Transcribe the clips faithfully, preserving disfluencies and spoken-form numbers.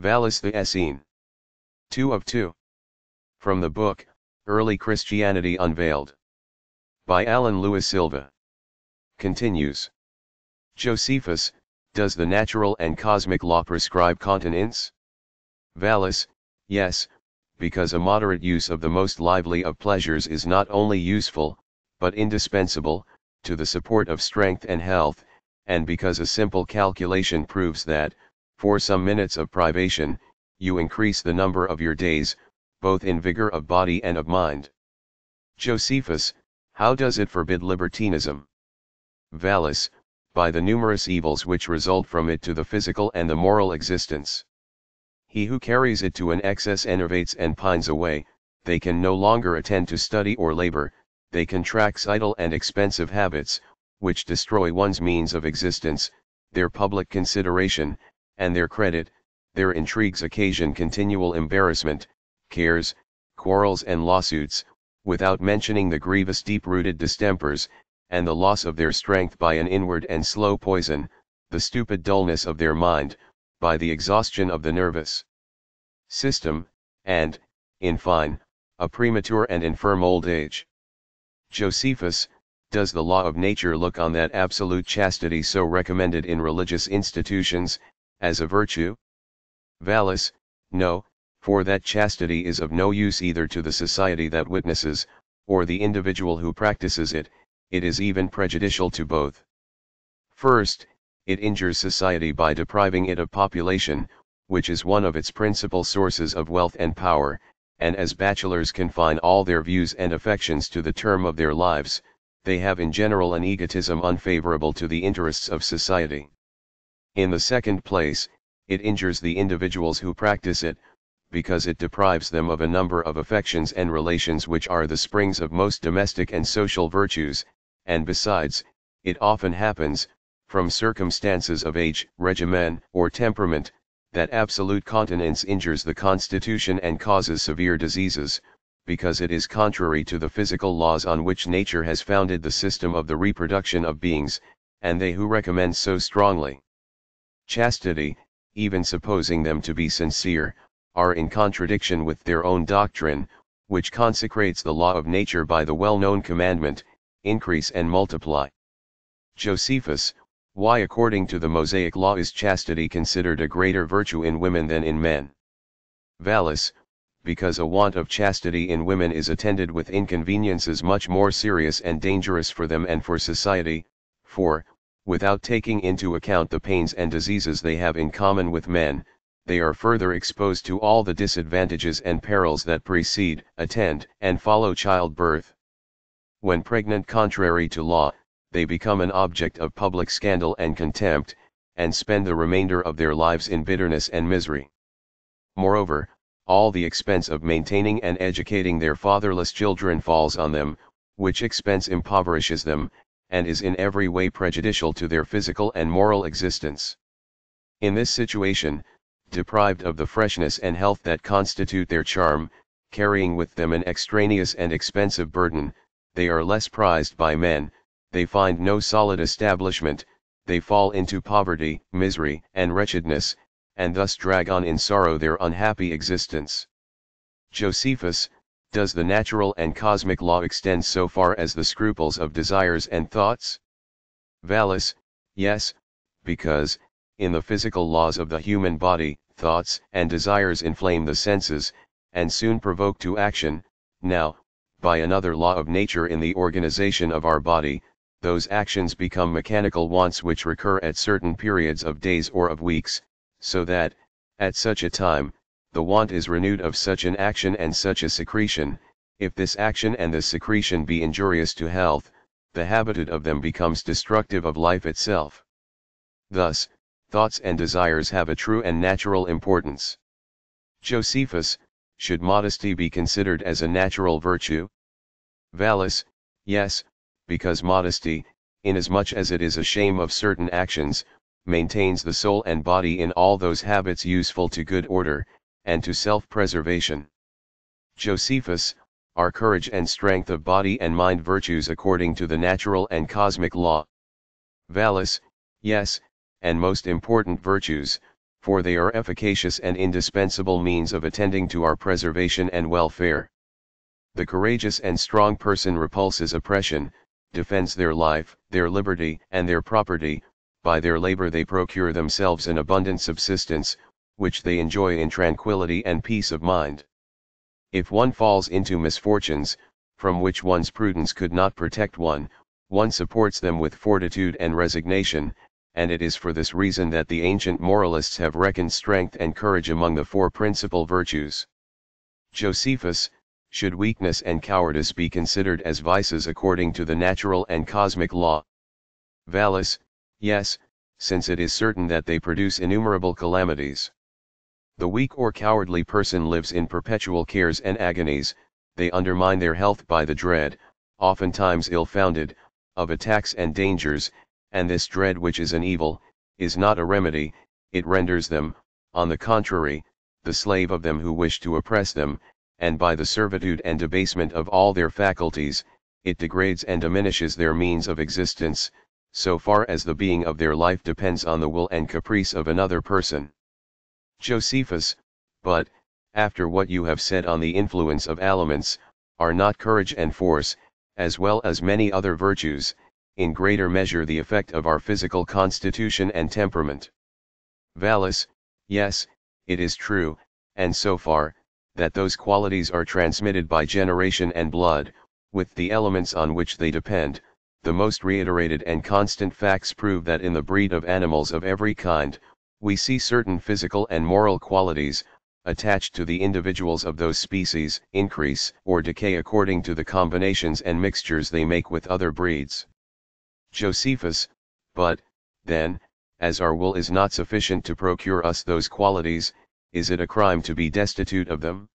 Valis the Essene. two of two. From the book, Early Christianity Unveiled. By Alan Lewis Silva. Continues. Josephus, does the natural and cosmic law prescribe continence? Valis, yes, because a moderate use of the most lively of pleasures is not only useful, but indispensable, to the support of strength and health, and because a simple calculation proves that, for some minutes of privation, you increase the number of your days, both in vigor of body and of mind. Josephus, how does it forbid libertinism? Valis, by the numerous evils which result from it to the physical and the moral existence. He who carries it to an excess enervates and pines away, they can no longer attend to study or labor, they contracts idle and expensive habits, which destroy one's means of existence, their public consideration, and their credit, their intrigues occasion continual embarrassment, cares, quarrels and lawsuits, without mentioning the grievous deep-rooted distempers, and the loss of their strength by an inward and slow poison, the stupid dullness of their mind, by the exhaustion of the nervous system, and, in fine, a premature and infirm old age. Josephus, does the law of nature look on that absolute chastity so recommended in religious institutions, as a virtue? Valis, no, for that chastity is of no use either to the society that witnesses, or the individual who practices it, it is even prejudicial to both. First, it injures society by depriving it of population, which is one of its principal sources of wealth and power, and as bachelors confine all their views and affections to the term of their lives, they have in general an egotism unfavorable to the interests of society. In the second place, it injures the individuals who practice it, because it deprives them of a number of affections and relations which are the springs of most domestic and social virtues, and besides, it often happens, from circumstances of age, regimen, or temperament, that absolute continence injures the constitution and causes severe diseases, because it is contrary to the physical laws on which nature has founded the system of the reproduction of beings, and they who recommend so strongly chastity, even supposing them to be sincere, are in contradiction with their own doctrine, which consecrates the law of nature by the well-known commandment, increase and multiply. Josephus, why according to the Mosaic Law is chastity considered a greater virtue in women than in men? Valis, because a want of chastity in women is attended with inconveniences much more serious and dangerous for them and for society, for, without taking into account the pains and diseases they have in common with men, they are further exposed to all the disadvantages and perils that precede, attend, and follow childbirth. When pregnant contrary to law, they become an object of public scandal and contempt, and spend the remainder of their lives in bitterness and misery. Moreover, all the expense of maintaining and educating their fatherless children falls on them, which expense impoverishes them, and is in every way prejudicial to their physical and moral existence. In this situation, deprived of the freshness and health that constitute their charm, carrying with them an extraneous and expensive burden, they are less prized by men, they find no solid establishment, they fall into poverty, misery, and wretchedness, and thus drag on in sorrow their unhappy existence. Josephus, does the natural and cosmic law extend so far as the scruples of desires and thoughts? Valis, yes, because, in the physical laws of the human body, thoughts and desires inflame the senses, and soon provoke to action. Now, by another law of nature in the organization of our body, those actions become mechanical wants which recur at certain periods of days or of weeks, so that, at such a time, the want is renewed of such an action and such a secretion. If this action and this secretion be injurious to health, the habitude of them becomes destructive of life itself. Thus, thoughts and desires have a true and natural importance. Josephus, should modesty be considered as a natural virtue? Valis, yes, because modesty, inasmuch as it is a shame of certain actions, maintains the soul and body in all those habits useful to good order, and to self-preservation. Josephus, are courage and strength of body and mind virtues according to the natural and cosmic law? Valis, yes, and most important virtues, for they are efficacious and indispensable means of attending to our preservation and welfare. The courageous and strong person repulses oppression, defends their life, their liberty, and their property. By their labor they procure themselves an abundant subsistence, which they enjoy in tranquility and peace of mind. If one falls into misfortunes, from which one's prudence could not protect one, one supports them with fortitude and resignation, and it is for this reason that the ancient moralists have reckoned strength and courage among the four principal virtues. Josephus, should weakness and cowardice be considered as vices according to the natural and cosmic law? Valis, yes, since it is certain that they produce innumerable calamities. The weak or cowardly person lives in perpetual cares and agonies, they undermine their health by the dread, oftentimes ill-founded, of attacks and dangers, and this dread, which is an evil, is not a remedy, it renders them, on the contrary, the slave of them who wish to oppress them, and by the servitude and debasement of all their faculties, it degrades and diminishes their means of existence, so far as the being of their life depends on the will and caprice of another person. Josephus, but, after what you have said on the influence of aliments, are not courage and force, as well as many other virtues, in greater measure the effect of our physical constitution and temperament? Valis, yes, it is true, and so far, that those qualities are transmitted by generation and blood, with the elements on which they depend. The most reiterated and constant facts prove that in the breed of animals of every kind, we see certain physical and moral qualities, attached to the individuals of those species, increase or decay according to the combinations and mixtures they make with other breeds. Josephus, but, then, as our will is not sufficient to procure us those qualities, is it a crime to be destitute of them?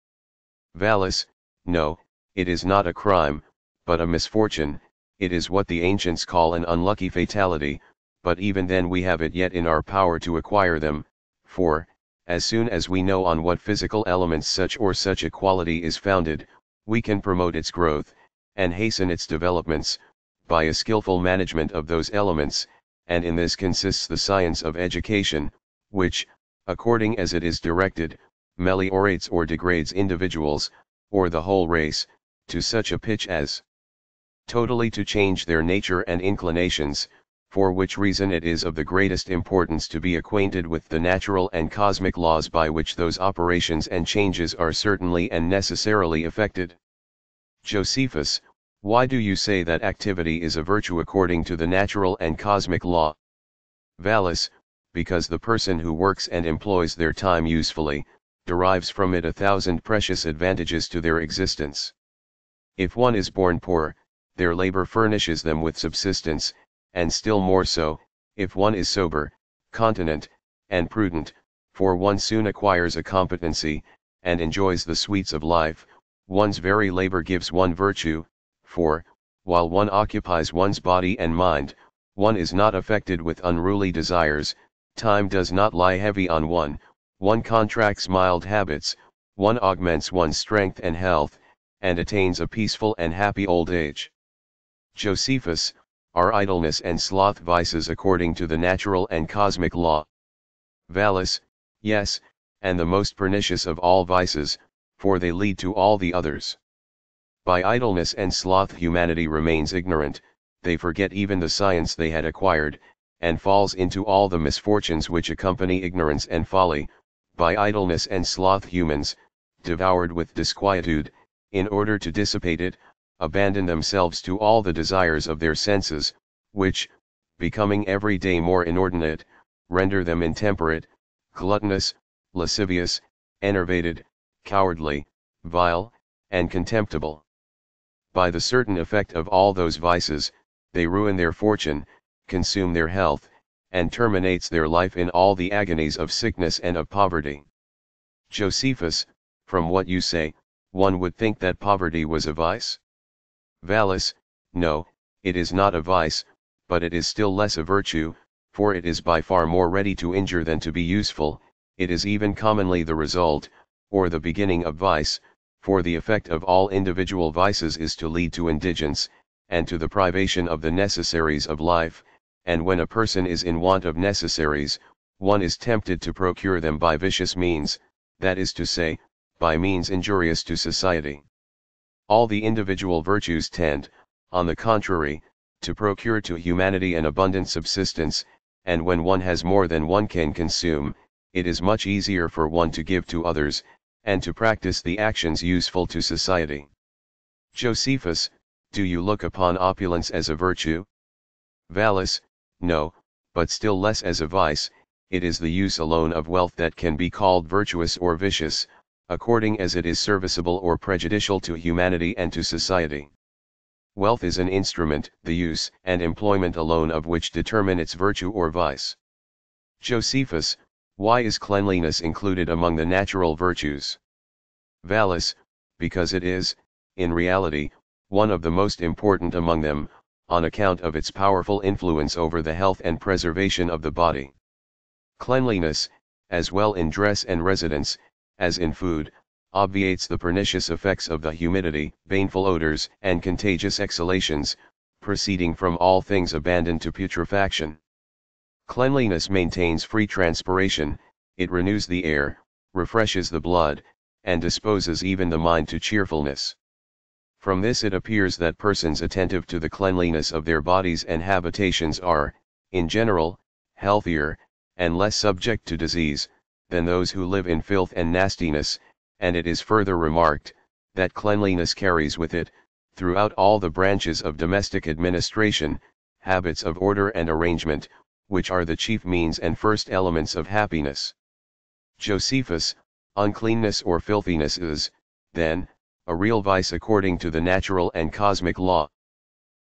Valis, no, it is not a crime, but a misfortune, it is what the ancients call an unlucky fatality, but even then we have it yet in our power to acquire them, for, as soon as we know on what physical elements such or such a quality is founded, we can promote its growth, and hasten its developments, by a skillful management of those elements, and in this consists the science of education, which, according as it is directed, meliorates or degrades individuals, or the whole race, to such a pitch as totally to change their nature and inclinations, for which reason it is of the greatest importance to be acquainted with the natural and cosmic laws by which those operations and changes are certainly and necessarily affected. Josephus, why do you say that activity is a virtue according to the natural and cosmic law? Valis, because the person who works and employs their time usefully, derives from it a thousand precious advantages to their existence. If one is born poor, their labor furnishes them with subsistence, and still more so, if one is sober, continent, and prudent, for one soon acquires a competency, and enjoys the sweets of life, one's very labor gives one virtue, for, while one occupies one's body and mind, one is not affected with unruly desires, time does not lie heavy on one, one contracts mild habits, one augments one's strength and health, and attains a peaceful and happy old age. Josephus, are idleness and sloth vices according to the natural and cosmic law? Valis, yes, and the most pernicious of all vices, for they lead to all the others. By idleness and sloth humanity remains ignorant, they forget even the science they had acquired, and falls into all the misfortunes which accompany ignorance and folly. By idleness and sloth humans, devoured with disquietude, in order to dissipate it, abandon themselves to all the desires of their senses, which, becoming every day more inordinate, render them intemperate, gluttonous, lascivious, enervated, cowardly, vile, and contemptible. By the certain effect of all those vices, they ruin their fortune, consume their health, and terminates their life in all the agonies of sickness and of poverty. Josephus, from what you say, one would think that poverty was a vice? Valis, no, it is not a vice, but it is still less a virtue, for it is by far more ready to injure than to be useful, it is even commonly the result, or the beginning of vice, for the effect of all individual vices is to lead to indigence, and to the privation of the necessaries of life, and when a person is in want of necessaries, one is tempted to procure them by vicious means, that is to say, by means injurious to society. All the individual virtues tend, on the contrary, to procure to humanity an abundant subsistence, and when one has more than one can consume, it is much easier for one to give to others, and to practice the actions useful to society. Josephus, do you look upon opulence as a virtue? Valis, no, but still less as a vice. It is the use alone of wealth that can be called virtuous or vicious, according as it is serviceable or prejudicial to humanity and to society. Wealth is an instrument, the use and employment alone of which determine its virtue or vice. Josephus, why is cleanliness included among the natural virtues? Valis, because it is, in reality, one of the most important among them, on account of its powerful influence over the health and preservation of the body. Cleanliness, as well in dress and residence, as in food, obviates the pernicious effects of the humidity, baneful odors, and contagious exhalations, proceeding from all things abandoned to putrefaction. Cleanliness maintains free transpiration, it renews the air, refreshes the blood, and disposes even the mind to cheerfulness. From this it appears that persons attentive to the cleanliness of their bodies and habitations are, in general, healthier, and less subject to disease, than those who live in filth and nastiness, and it is further remarked, that cleanliness carries with it, throughout all the branches of domestic administration, habits of order and arrangement, which are the chief means and first elements of happiness. Josephus, uncleanness or filthiness is, then, a real vice according to the natural and cosmic law.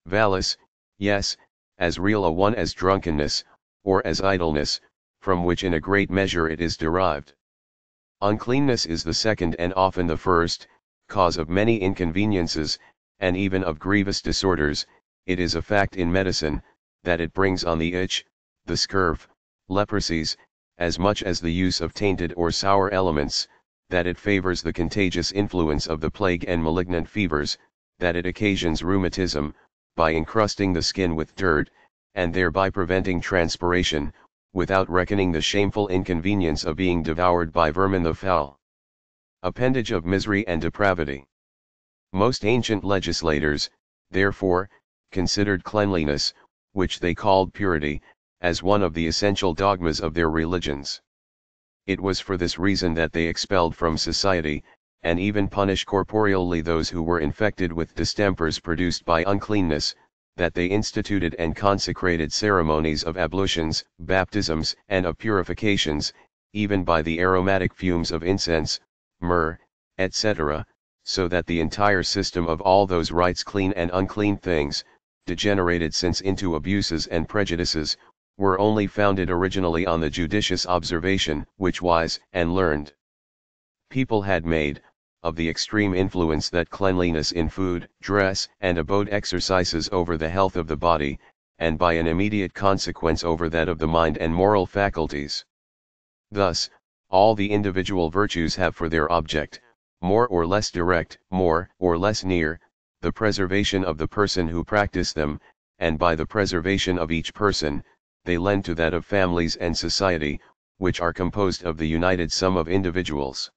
Valis, yes, as real a one as drunkenness, or as idleness, from which in a great measure it is derived. Uncleanness is the second and often the first, cause of many inconveniences, and even of grievous disorders. It is a fact in medicine, that it brings on the itch, the scurf, leprosies, as much as the use of tainted or sour elements, that it favors the contagious influence of the plague and malignant fevers, that it occasions rheumatism, by encrusting the skin with dirt, and thereby preventing transpiration, without reckoning the shameful inconvenience of being devoured by vermin the fowl. Appendage of misery and depravity. Most ancient legislators, therefore, considered cleanliness, which they called purity, as one of the essential dogmas of their religions. It was for this reason that they expelled from society, and even punished corporeally those who were infected with distempers produced by uncleanness, that they instituted and consecrated ceremonies of ablutions, baptisms, and of purifications, even by the aromatic fumes of incense, myrrh, et cetera, so that the entire system of all those rites, clean and unclean things, degenerated since into abuses and prejudices, were only founded originally on the judicious observation which wise and learned people had made, of the extreme influence that cleanliness in food, dress, and abode exercises over the health of the body, and by an immediate consequence over that of the mind and moral faculties. Thus, all the individual virtues have for their object, more or less direct, more or less near, the preservation of the person who practice them, and by the preservation of each person, they lend to that of families and society, which are composed of the united sum of individuals.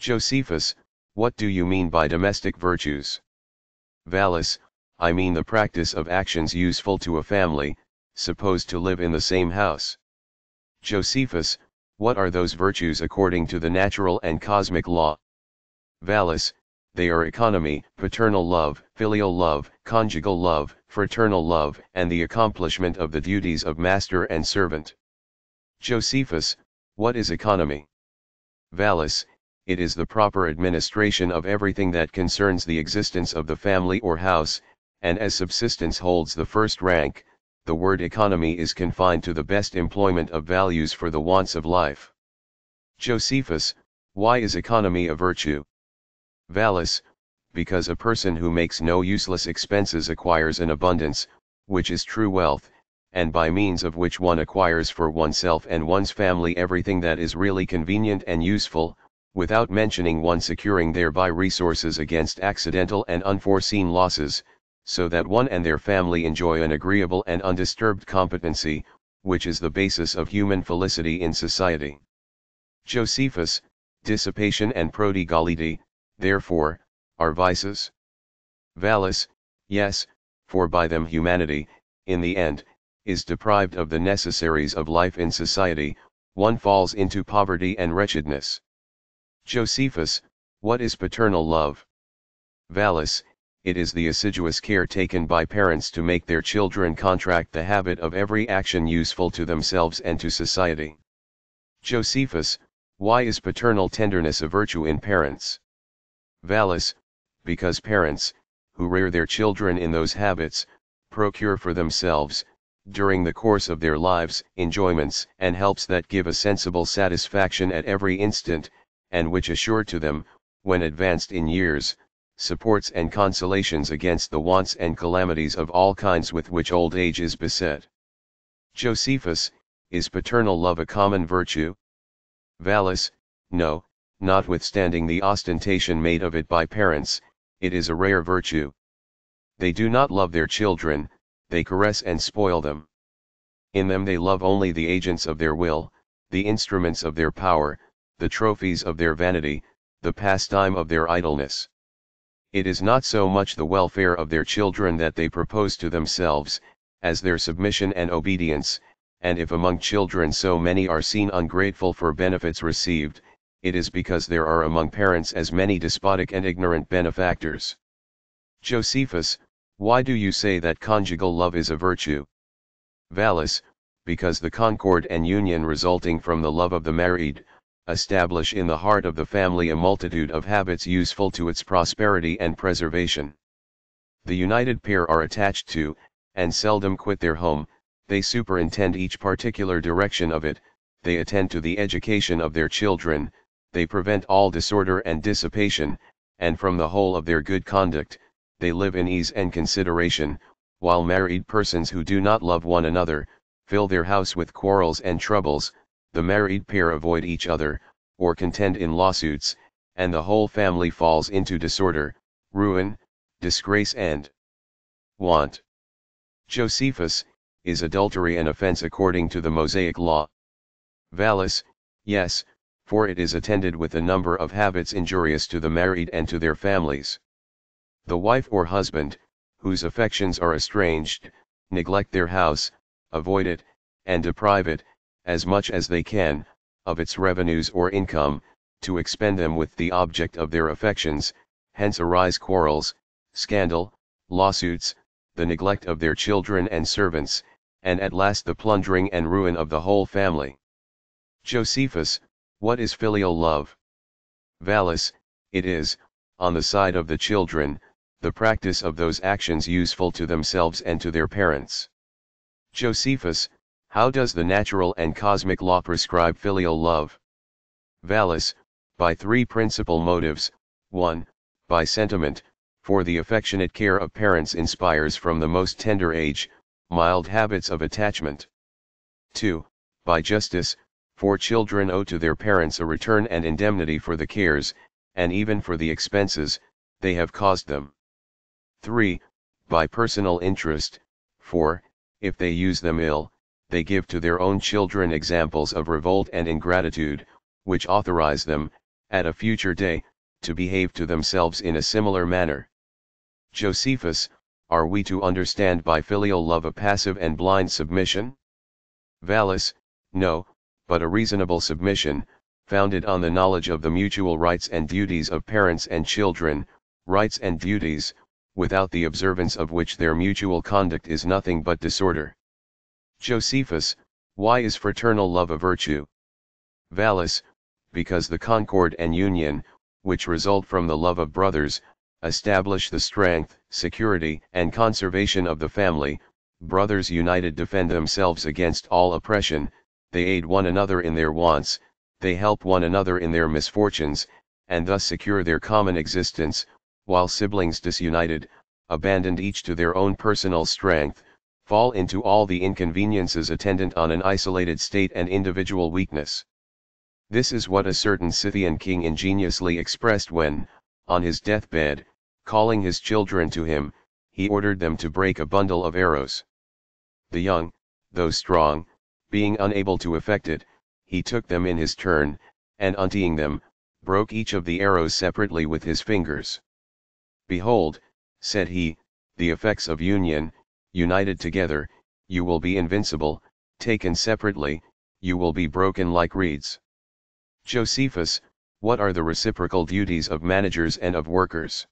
Josephus, what do you mean by domestic virtues? Valis, I mean the practice of actions useful to a family, supposed to live in the same house. Josephus, what are those virtues according to the natural and cosmic law? Valis, they are economy, paternal love, filial love, conjugal love, fraternal love, and the accomplishment of the duties of master and servant. Josephus, what is economy? Valis, it is the proper administration of everything that concerns the existence of the family or house, and as subsistence holds the first rank, the word economy is confined to the best employment of values for the wants of life. Josephus, why is economy a virtue? Valis, because a person who makes no useless expenses acquires an abundance, which is true wealth, and by means of which one acquires for oneself and one's family everything that is really convenient and useful, without mentioning one securing thereby resources against accidental and unforeseen losses, so that one and their family enjoy an agreeable and undisturbed competency, which is the basis of human felicity in society. Josephus, dissipation and prodigality, therefore, are vices. Valis, yes, for by them humanity, in the end, is deprived of the necessaries of life in society, one falls into poverty and wretchedness. Josephus, what is paternal love? Valis, it is the assiduous care taken by parents to make their children contract the habit of every action useful to themselves and to society. Josephus, why is paternal tenderness a virtue in parents? Valis, because parents, who rear their children in those habits, procure for themselves, during the course of their lives, enjoyments and helps that give a sensible satisfaction at every instant, and which assure to them, when advanced in years, supports and consolations against the wants and calamities of all kinds with which old age is beset. Josephus, is paternal love a common virtue? Valis, no, notwithstanding the ostentation made of it by parents, it is a rare virtue. They do not love their children, they caress and spoil them. In them they love only the agents of their will, the instruments of their power, the trophies of their vanity, the pastime of their idleness. It is not so much the welfare of their children that they propose to themselves, as their submission and obedience, and if among children so many are seen ungrateful for benefits received, it is because there are among parents as many despotic and ignorant benefactors. Josephus, why do you say that conjugal love is a virtue? Valis, because the concord and union resulting from the love of the married, establish in the heart of the family a multitude of habits useful to its prosperity and preservation. The united pair are attached to, and seldom quit their home, they superintend each particular direction of it, they attend to the education of their children, they prevent all disorder and dissipation, and from the whole of their good conduct, they live in ease and consideration, while married persons who do not love one another, fill their house with quarrels and troubles, the married pair avoid each other, or contend in lawsuits, and the whole family falls into disorder, ruin, disgrace and want. Josephus, is adultery an offense according to the Mosaic Law? Valis, yes, for it is attended with a number of habits injurious to the married and to their families. The wife or husband, whose affections are estranged, neglect their house, avoid it, and deprive it, as much as they can, of its revenues or income, to expend them with the object of their affections, hence arise quarrels, scandal, lawsuits, the neglect of their children and servants, and at last the plundering and ruin of the whole family. Josephus, what is filial love? Valis, it is, on the side of the children, the practice of those actions useful to themselves and to their parents. Josephus, how does the natural and cosmic law prescribe filial love? Valis, by three principal motives, one, by sentiment, for the affectionate care of parents inspires from the most tender age, mild habits of attachment. two. By justice, for children owe to their parents a return and indemnity for the cares, and even for the expenses, they have caused them. three. By personal interest, for, if they use them ill, they give to their own children examples of revolt and ingratitude, which authorize them, at a future day, to behave to themselves in a similar manner. Josephus, are we to understand by filial love a passive and blind submission? Valis, no, but a reasonable submission, founded on the knowledge of the mutual rights and duties of parents and children, rights and duties, without the observance of which their mutual conduct is nothing but disorder. Josephus, why is fraternal love a virtue? Valis, because the concord and union, which result from the love of brothers, establish the strength, security, and conservation of the family, brothers united defend themselves against all oppression, they aid one another in their wants, they help one another in their misfortunes, and thus secure their common existence, while siblings disunited, abandoned each to their own personal strength, fall into all the inconveniences attendant on an isolated state and individual weakness. This is what a certain Scythian king ingeniously expressed when, on his deathbed, calling his children to him, he ordered them to break a bundle of arrows. The young, though strong, Being unable to effect it, he took them in his turn, and untying them, broke each of the arrows separately with his fingers. Behold, said he, the effects of union, united together, you will be invincible, taken separately, you will be broken like reeds. Josephus, what are the reciprocal duties of managers and of workers?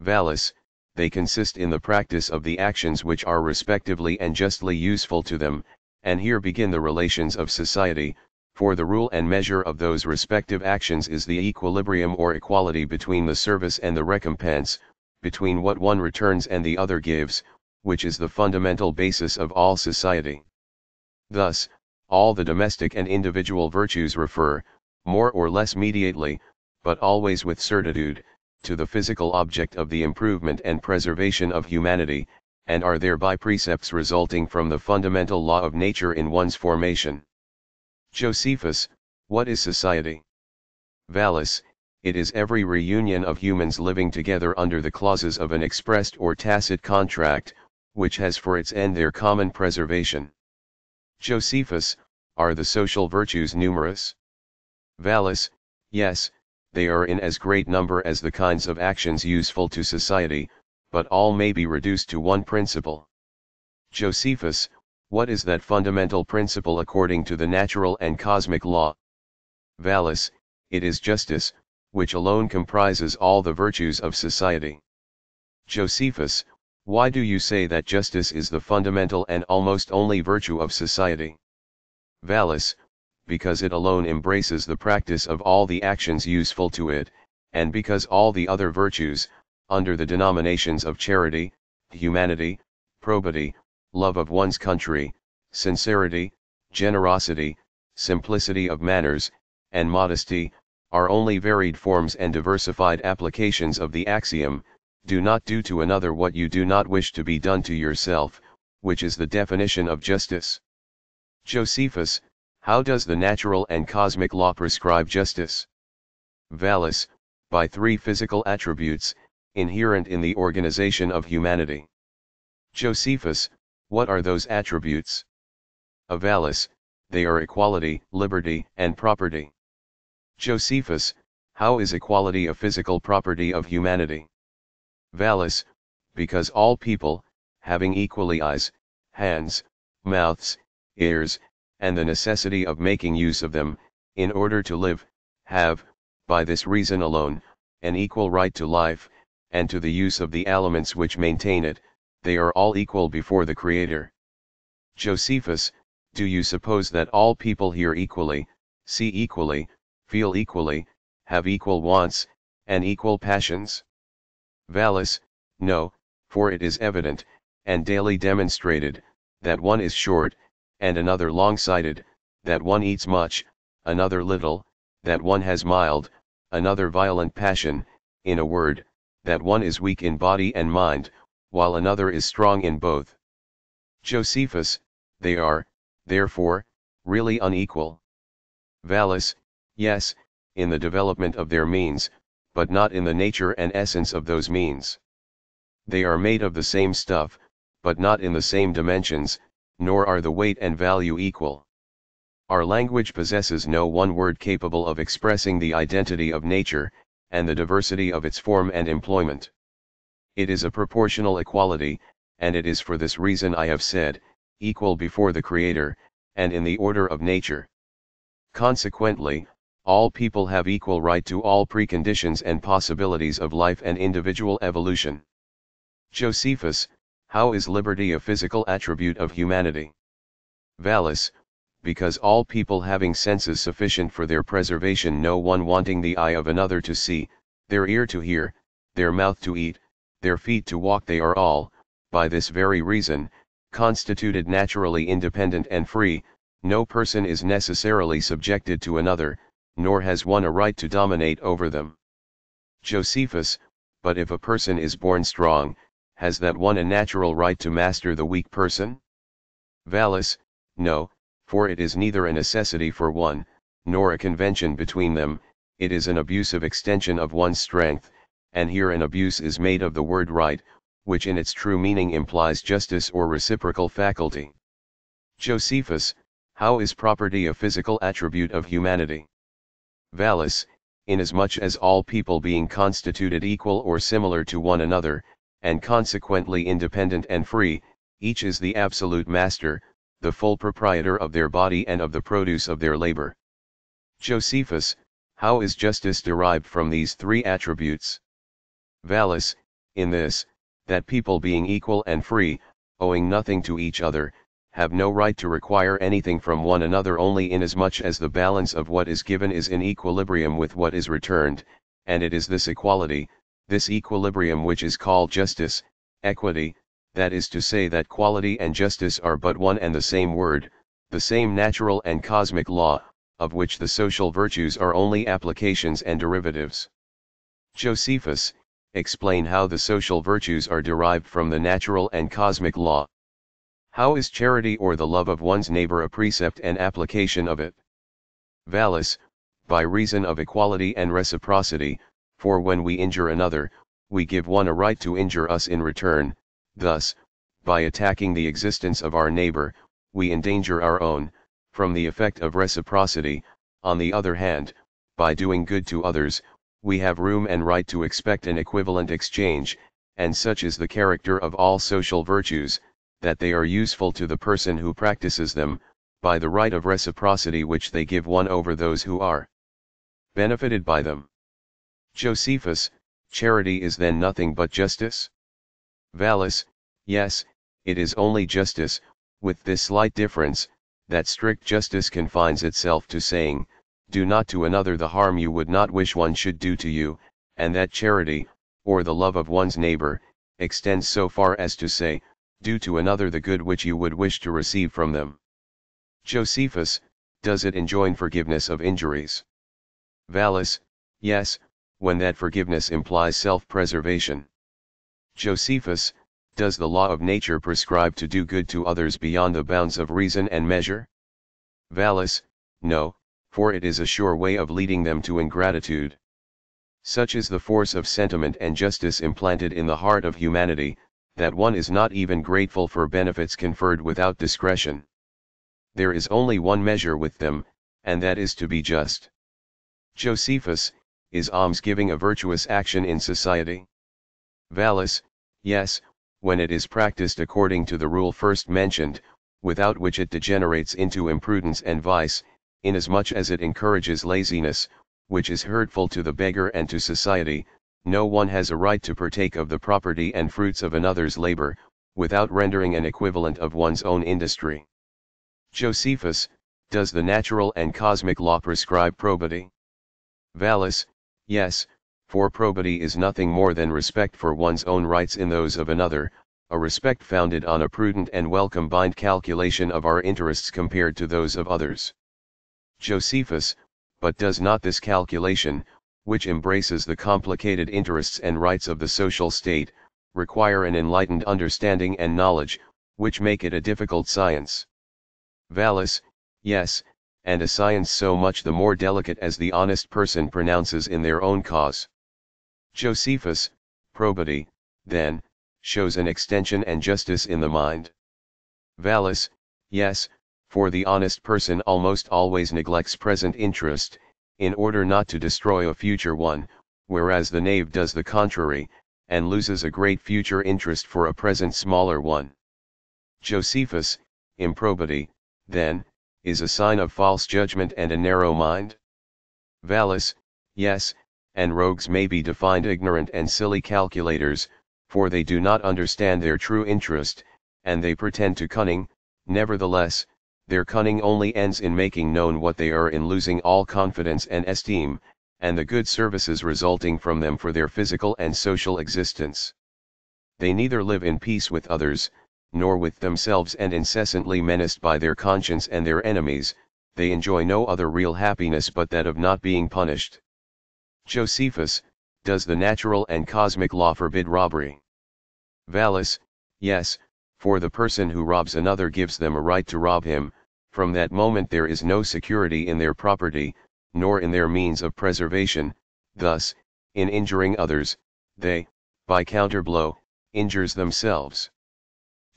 Valis, they consist in the practice of the actions which are respectively and justly useful to them, and here begin the relations of society, for the rule and measure of those respective actions is the equilibrium or equality between the service and the recompense, between what one returns and the other gives, which is the fundamental basis of all society. Thus, all the domestic and individual virtues refer, more or less mediately, but always with certitude, to the physical object of the improvement and preservation of humanity, and are thereby precepts resulting from the fundamental law of nature in one's formation. Josephus, what is society? Valis, it is every reunion of humans living together under the clauses of an expressed or tacit contract, which has for its end their common preservation. Josephus, are the social virtues numerous? Valis, yes, they are in as great number as the kinds of actions useful to society, but all may be reduced to one principle. Josephus, what is that fundamental principle according to the natural and cosmic law? Valis, it is justice, which alone comprises all the virtues of society. Josephus, why do you say that justice is the fundamental and almost only virtue of society? Valis, because it alone embraces the practice of all the actions useful to it, and because all the other virtues, under the denominations of charity, humanity, probity, love of one's country, sincerity, generosity, simplicity of manners, and modesty, are only varied forms and diversified applications of the axiom, do not do to another what you do not wish to be done to yourself, which is the definition of justice. Josephus, how does the natural and cosmic law prescribe justice? Valis, by three physical attributes, inherent in the organization of humanity. Josephus, what are those attributes? Of Valis, they are equality, liberty, and property. Josephus, how is equality a physical property of humanity? Valis, because all people, having equally eyes, hands, mouths, ears, and the necessity of making use of them, in order to live, have, by this reason alone, an equal right to life, and to the use of the aliments which maintain it, they are all equal before the Creator. Josephus, do you suppose that all people hear equally, see equally, feel equally, have equal wants, and equal passions? Valis, no, for it is evident, and daily demonstrated, that one is short, and another long-sighted, that one eats much, another little, that one has mild, another violent passion, in a word, that one is weak in body and mind, while another is strong in both. Josephus, they are, therefore, really unequal. Valis, yes, in the development of their means, but not in the nature and essence of those means. They are made of the same stuff, but not in the same dimensions, nor are the weight and value equal. Our language possesses no one word capable of expressing the identity of nature, and the diversity of its form and employment. It is a proportional equality, and it is for this reason I have said, equal before the Creator, and in the order of nature. Consequently, all people have equal right to all preconditions and possibilities of life and individual evolution. Josephus, how is liberty a physical attribute of humanity? Valis, because all people having senses sufficient for their preservation, no one wanting the eye of another to see, their ear to hear, their mouth to eat, their feet to walk, they are all, by this very reason, constituted naturally independent and free, no person is necessarily subjected to another, nor has one a right to dominate over them. Josephus, but if a person is born strong, has that one a natural right to master the weak person? Valis, no, for it is neither a necessity for one, nor a convention between them, it is an abusive extension of one's strength, and here an abuse is made of the word right, which in its true meaning implies justice or reciprocal faculty. Josephus, How is property a physical attribute of humanity? Valis, inasmuch as all people being constituted equal or similar to one another, and consequently independent and free, each is the absolute master, the full proprietor of their body and of the produce of their labor. Josephus, how is justice derived from these three attributes? Valis, in this, that people being equal and free, owing nothing to each other, have no right to require anything from one another only inasmuch as the balance of what is given is in equilibrium with what is returned, and it is this equality, this equilibrium which is called justice, equity, that is to say that quality and justice are but one and the same word, the same natural and cosmic law, of which the social virtues are only applications and derivatives. Josephus, explain how the social virtues are derived from the natural and cosmic law. How is charity or the love of one's neighbor a precept and application of it? Valis, by reason of equality and reciprocity, for when we injure another, we give one a right to injure us in return, thus, by attacking the existence of our neighbor, we endanger our own, from the effect of reciprocity. On the other hand, by doing good to others, we have room and right to expect an equivalent exchange, and such is the character of all social virtues, that they are useful to the person who practices them, by the right of reciprocity which they give one over those who are benefited by them. Josephus, charity is then nothing but justice? Valis, yes, it is only justice, with this slight difference, that strict justice confines itself to saying, do not to another the harm you would not wish one should do to you, and that charity, or the love of one's neighbor, extends so far as to say, do to another the good which you would wish to receive from them. Josephus, does it enjoin forgiveness of injuries? Valis, yes, when that forgiveness implies self-preservation. Josephus, does the law of nature prescribe to do good to others beyond the bounds of reason and measure? Valis, no, for it is a sure way of leading them to ingratitude. Such is the force of sentiment and justice implanted in the heart of humanity, that one is not even grateful for benefits conferred without discretion. There is only one measure with them, and that is to be just. Josephus, is almsgiving a virtuous action in society? Valis, yes, when it is practiced according to the rule first mentioned, without which it degenerates into imprudence and vice, inasmuch as it encourages laziness, which is hurtful to the beggar and to society. No one has a right to partake of the property and fruits of another's labor, without rendering an equivalent of one's own industry. Josephus, does the natural and cosmic law prescribe probity? Valis, yes, for probity is nothing more than respect for one's own rights in those of another, a respect founded on a prudent and well-combined calculation of our interests compared to those of others. Josephus, but does not this calculation, which embraces the complicated interests and rights of the social state, require an enlightened understanding and knowledge, which make it a difficult science? Valis, yes, and a science so much the more delicate as the honest person pronounces in their own cause. Josephus, probity, then, shows an extension and justice in the mind. Valis, yes, for the honest person almost always neglects present interest, in order not to destroy a future one, whereas the knave does the contrary, and loses a great future interest for a present smaller one. Josephus, improbity, then, is a sign of false judgment and a narrow mind? Valis, yes, and rogues may be defined ignorant and silly calculators, for they do not understand their true interest, and they pretend to cunning. Nevertheless, their cunning only ends in making known what they are in losing all confidence and esteem, and the good services resulting from them for their physical and social existence. They neither live in peace with others, nor with themselves, and incessantly menaced by their conscience and their enemies, they enjoy no other real happiness but that of not being punished. Josephus, does the natural and cosmic law forbid robbery? Valis, yes, for the person who robs another gives them a right to rob him. From that moment there is no security in their property, nor in their means of preservation. Thus, in injuring others, they, by counterblow, injures themselves.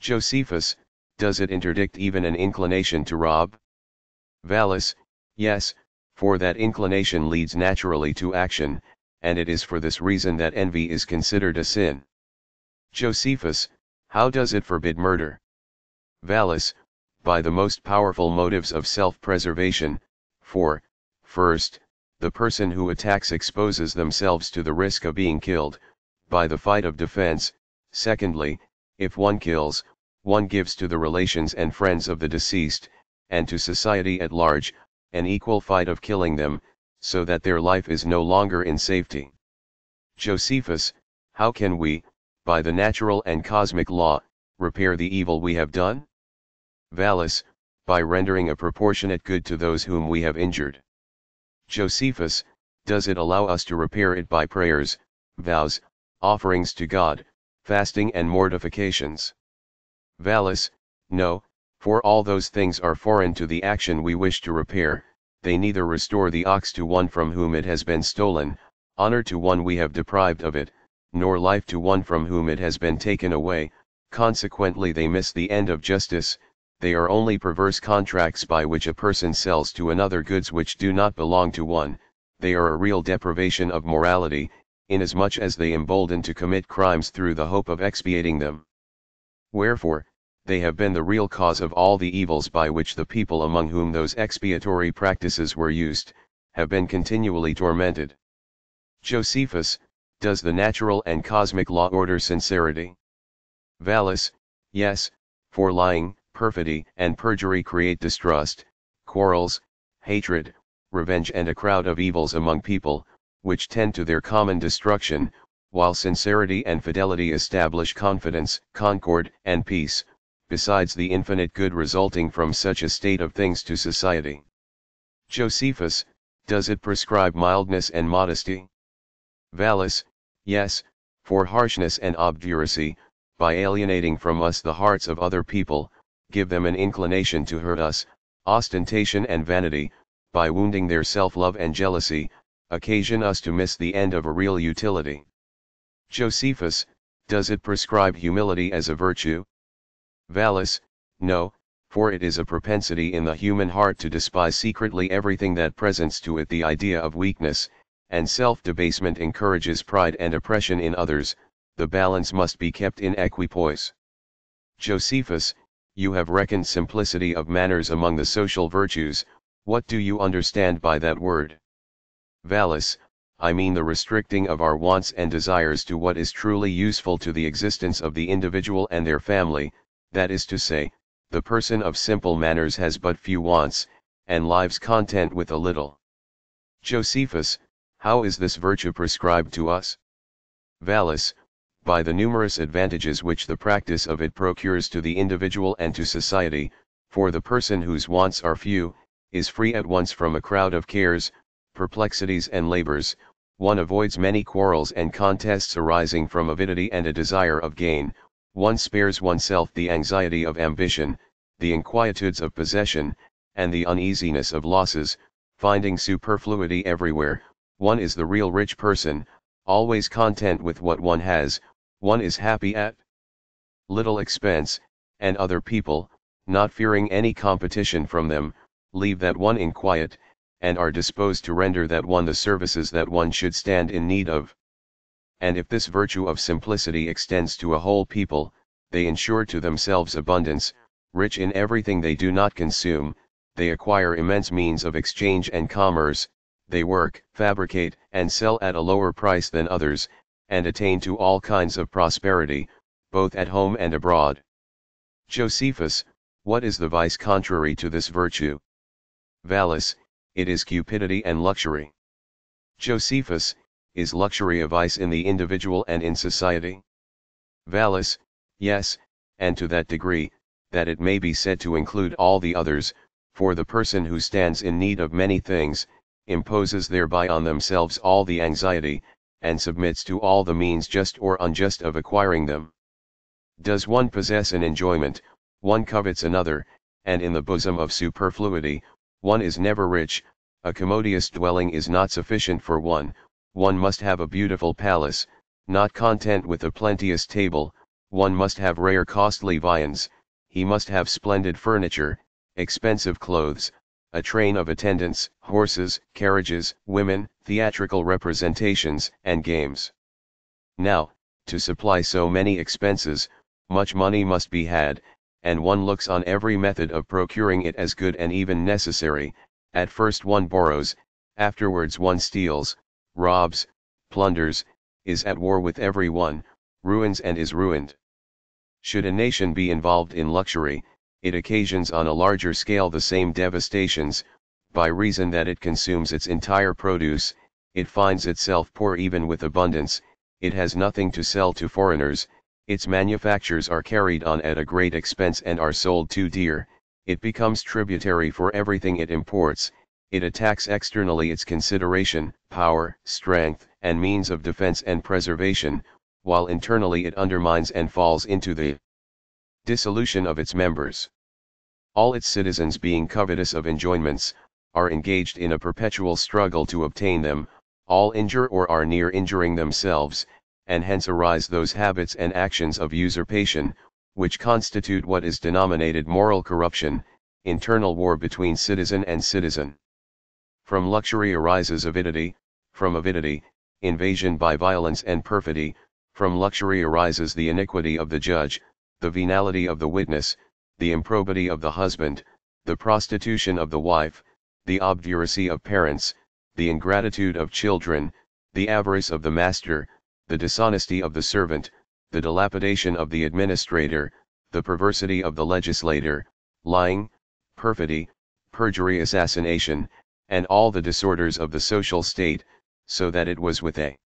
Josephus, does it interdict even an inclination to rob? Valis, yes, for that inclination leads naturally to action, and it is for this reason that envy is considered a sin. Josephus, how does it forbid murder? Valis, by the most powerful motives of self-preservation, for, first, the person who attacks exposes themselves to the risk of being killed, by the fight of defense, secondly, if one kills, one gives to the relations and friends of the deceased, and to society at large, an equal fight of killing them, so that their life is no longer in safety. Josephus, how can we, by the natural and cosmic law, repair the evil we have done? Valis, by rendering a proportionate good to those whom we have injured. Josephus, does it allow us to repair it by prayers, vows, offerings to God, fasting and mortifications? Valis, no, for all those things are foreign to the action we wish to repair, they neither restore the ox to one from whom it has been stolen, honor to one we have deprived of it, nor life to one from whom it has been taken away, consequently they miss the end of justice, they are only perverse contracts by which a person sells to another goods which do not belong to one, they are a real deprivation of morality, inasmuch as they embolden to commit crimes through the hope of expiating them. Wherefore, they have been the real cause of all the evils by which the people among whom those expiatory practices were used, have been continually tormented. Josephus, does the natural and cosmic law order sincerity? Valis, yes, for lying, perfidy and perjury create distrust, quarrels, hatred, revenge and a crowd of evils among people, which tend to their common destruction, while sincerity and fidelity establish confidence, concord and peace, besides the infinite good resulting from such a state of things to society. Josephus, does it prescribe mildness and modesty? Valis, yes, for harshness and obduracy, by alienating from us the hearts of other people, give them an inclination to hurt us, ostentation and vanity, by wounding their self-love and jealousy, occasion us to miss the end of a real utility. Josephus, does it prescribe humility as a virtue? Valis, no, for it is a propensity in the human heart to despise secretly everything that presents to it the idea of weakness, and self-debasement encourages pride and oppression in others, the balance must be kept in equipoise. Josephus, you have reckoned simplicity of manners among the social virtues, what do you understand by that word? Valis, I mean the restricting of our wants and desires to what is truly useful to the existence of the individual and their family, that is to say, the person of simple manners has but few wants, and lives content with a little. Josephus, how is this virtue prescribed to us? Valis, by the numerous advantages which the practice of it procures to the individual and to society, for the person whose wants are few, is free at once from a crowd of cares, perplexities and labors, one avoids many quarrels and contests arising from avidity and a desire of gain, one spares oneself the anxiety of ambition, the inquietudes of possession, and the uneasiness of losses, finding superfluity everywhere, one is the real rich person, always content with what one has, one is happy at little expense, and other people, not fearing any competition from them, leave that one in quiet, and are disposed to render that one the services that one should stand in need of. And if this virtue of simplicity extends to a whole people, they ensure to themselves abundance, rich in everything they do not consume, they acquire immense means of exchange and commerce, they work, fabricate, and sell at a lower price than others, and attain to all kinds of prosperity, both at home and abroad. Josephus, what is the vice contrary to this virtue? Valis, it is cupidity and luxury. Josephus, is luxury a vice in the individual and in society? Valis, yes, and to that degree, that it may be said to include all the others, for the person who stands in need of many things, imposes thereby on themselves all the anxiety, and submits to all the means just or unjust of acquiring them. Does one possess an enjoyment, one covets another, and in the bosom of superfluity, one is never rich, a commodious dwelling is not sufficient for one, one must have a beautiful palace, not content with a plenteous table, one must have rare costly viands, he must have splendid furniture, expensive clothes, a train of attendants, horses, carriages, women, theatrical representations, and games. Now, to supply so many expenses, much money must be had, and one looks on every method of procuring it as good and even necessary. At first one borrows, afterwards one steals, robs, plunders, is at war with every one, ruins and is ruined. Should a nation be involved in luxury, it occasions on a larger scale the same devastations, by reason that it consumes its entire produce, it finds itself poor even with abundance, it has nothing to sell to foreigners, its manufactures are carried on at a great expense and are sold too dear, it becomes tributary for everything it imports, it attacks externally its consideration, power, strength, and means of defense and preservation, while internally it undermines and falls into the dissolution of its members. All its citizens, being covetous of enjoyments, are engaged in a perpetual struggle to obtain them, all injure or are near injuring themselves, and hence arise those habits and actions of usurpation, which constitute what is denominated moral corruption, internal war between citizen and citizen. From luxury arises avidity, from avidity, invasion by violence and perfidy, from luxury arises the iniquity of the judge, the venality of the witness, the improbity of the husband, the prostitution of the wife, the obduracy of parents, the ingratitude of children, the avarice of the master, the dishonesty of the servant, the dilapidation of the administrator, the perversity of the legislator, lying, perfidy, perjury, assassination, and all the disorders of the social state, so that it was with a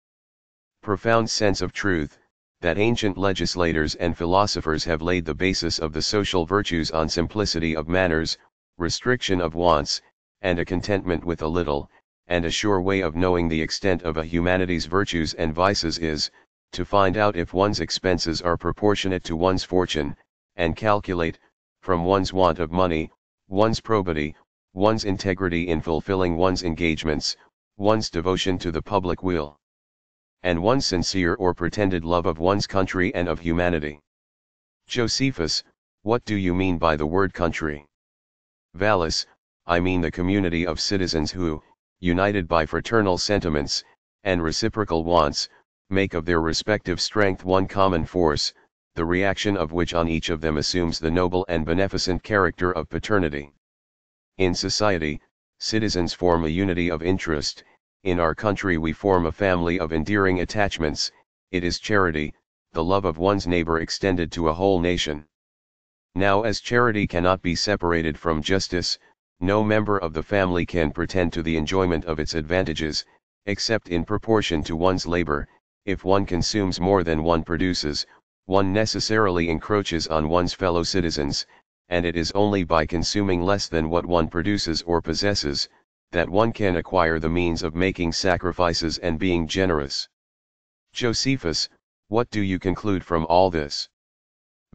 profound sense of truth, that ancient legislators and philosophers have laid the basis of the social virtues on simplicity of manners, restriction of wants, and a contentment with a little, and a sure way of knowing the extent of a humanity's virtues and vices is, to find out if one's expenses are proportionate to one's fortune, and calculate, from one's want of money, one's probity, one's integrity in fulfilling one's engagements, one's devotion to the public will, and one's sincere or pretended love of one's country and of humanity. Josephus, what do you mean by the word country? Valis, I mean the community of citizens who, united by fraternal sentiments, and reciprocal wants, make of their respective strength one common force, the reaction of which on each of them assumes the noble and beneficent character of paternity. In society, citizens form a unity of interest. In our country we form a family of endearing attachments. It is charity, the love of one's neighbor extended to a whole nation. Now as charity cannot be separated from justice, no member of the family can pretend to the enjoyment of its advantages, except in proportion to one's labor. If one consumes more than one produces, one necessarily encroaches on one's fellow citizens, and it is only by consuming less than what one produces or possesses, that one can acquire the means of making sacrifices and being generous. Josephus, what do you conclude from all this?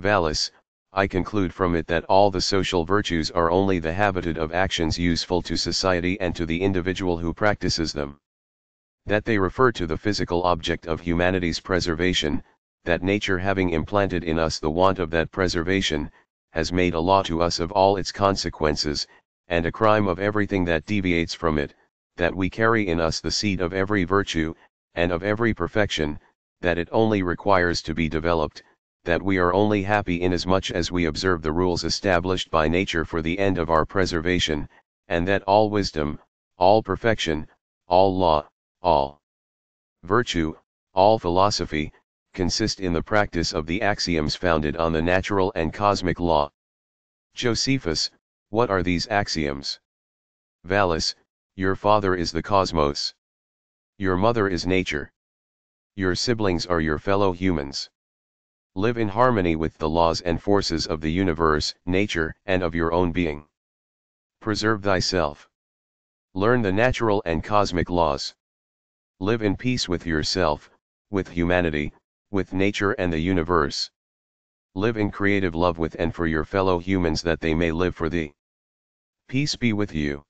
Valis, I conclude from it that all the social virtues are only the habitat of actions useful to society and to the individual who practices them. That they refer to the physical object of humanity's preservation, that nature, having implanted in us the want of that preservation, has made a law to us of all its consequences, and a crime of everything that deviates from it, that we carry in us the seed of every virtue, and of every perfection, that it only requires to be developed, that we are only happy inasmuch as we observe the rules established by nature for the end of our preservation, and that all wisdom, all perfection, all law, all virtue, all philosophy, consist in the practice of the axioms founded on the natural and cosmic law. Josephus, what are these axioms? Valis, your father is the cosmos. Your mother is nature. Your siblings are your fellow humans. Live in harmony with the laws and forces of the universe, nature, and of your own being. Preserve thyself. Learn the natural and cosmic laws. Live in peace with yourself, with humanity, with nature and the universe. Live in creative love with and for your fellow humans that they may live for thee. Peace be with you.